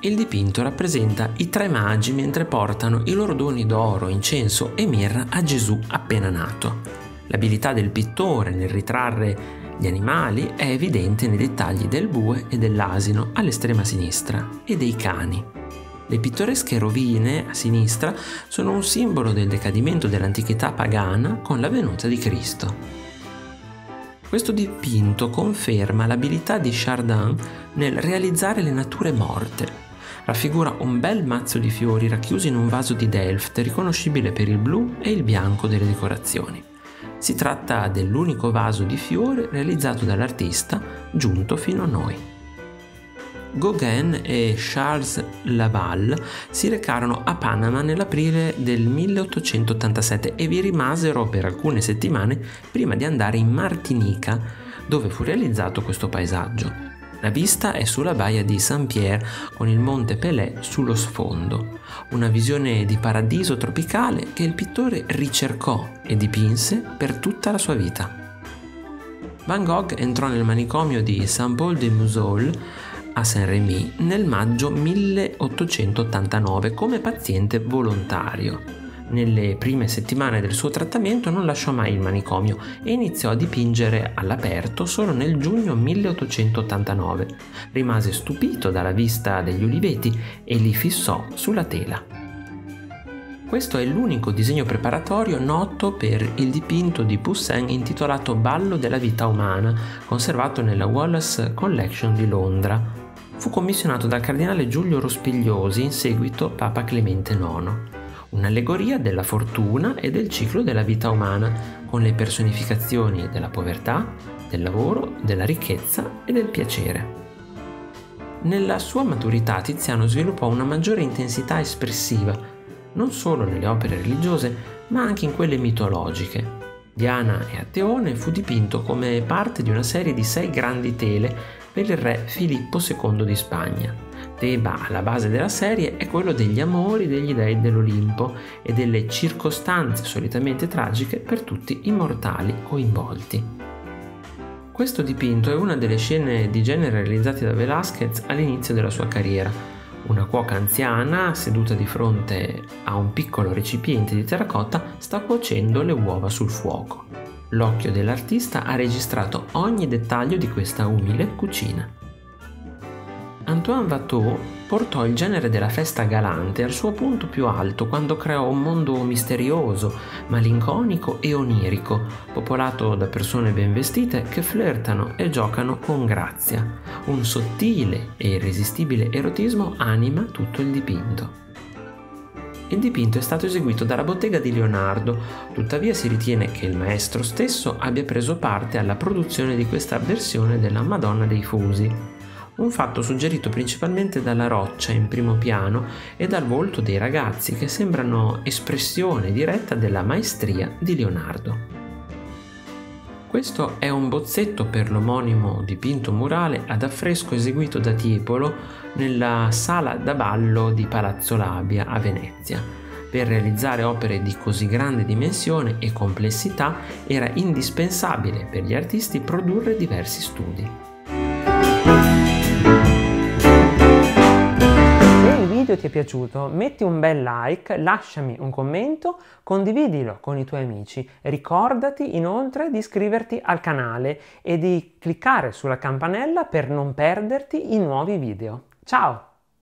Il dipinto rappresenta i tre magi mentre portano i loro doni d'oro, incenso e mirra a Gesù appena nato. L'abilità del pittore nel ritrarre gli animali è evidente nei dettagli del bue e dell'asino all'estrema sinistra e dei cani. Le pittoresche rovine a sinistra sono un simbolo del decadimento dell'antichità pagana con la venuta di Cristo. Questo dipinto conferma l'abilità di Chardin nel realizzare le nature morte. Raffigura un bel mazzo di fiori racchiusi in un vaso di Delft, riconoscibile per il blu e il bianco delle decorazioni. Si tratta dell'unico vaso di fiore realizzato dall'artista giunto fino a noi. Gauguin e Charles Laval si recarono a Panama nell'aprile del 1887 e vi rimasero per alcune settimane prima di andare in Martinica, dove fu realizzato questo paesaggio. La vista è sulla baia di Saint-Pierre con il Monte Pelé sullo sfondo, una visione di paradiso tropicale che il pittore ricercò e dipinse per tutta la sua vita. Van Gogh entrò nel manicomio di Saint-Paul-de-Mausole a Saint-Rémy nel maggio 1889 come paziente volontario. Nelle prime settimane del suo trattamento non lasciò mai il manicomio e iniziò a dipingere all'aperto solo nel giugno 1889. Rimase stupito dalla vista degli uliveti e li fissò sulla tela. Questo è l'unico disegno preparatorio noto per il dipinto di Poussin intitolato Ballo della vita umana, conservato nella Wallace Collection di Londra. Fu commissionato dal cardinale Giulio Rospigliosi, in seguito Papa Clemente IX. Un'allegoria della fortuna e del ciclo della vita umana, con le personificazioni della povertà, del lavoro, della ricchezza e del piacere. Nella sua maturità Tiziano sviluppò una maggiore intensità espressiva, non solo nelle opere religiose, ma anche in quelle mitologiche. Diana e Atteone fu dipinto come parte di una serie di 6 grandi tele per il re Filippo II di Spagna. Tema alla base della serie è quello degli amori degli dei dell'Olimpo e delle circostanze solitamente tragiche per tutti i mortali coinvolti. Questo dipinto è una delle scene di genere realizzate da Velázquez all'inizio della sua carriera. Una cuoca anziana, seduta di fronte a un piccolo recipiente di terracotta, sta cuocendo le uova sul fuoco. L'occhio dell'artista ha registrato ogni dettaglio di questa umile cucina. Antoine Watteau portò il genere della festa galante al suo punto più alto quando creò un mondo misterioso, malinconico e onirico, popolato da persone ben vestite che flirtano e giocano con grazia. Un sottile e irresistibile erotismo anima tutto il dipinto. Il dipinto è stato eseguito dalla bottega di Leonardo, tuttavia si ritiene che il maestro stesso abbia preso parte alla produzione di questa versione della Madonna dei Fusi. Un fatto suggerito principalmente dalla roccia in primo piano e dal volto dei ragazzi che sembrano espressione diretta della maestria di Leonardo. Questo è un bozzetto per l'omonimo dipinto murale ad affresco eseguito da Tiepolo nella sala da ballo di Palazzo Labia a Venezia. Per realizzare opere di così grande dimensione e complessità era indispensabile per gli artisti produrre diversi studi. Se il video ti è piaciuto, metti un bel like, lasciami un commento, condividilo con i tuoi amici. Ricordati inoltre di iscriverti al canale e di cliccare sulla campanella per non perderti i nuovi video. Ciao!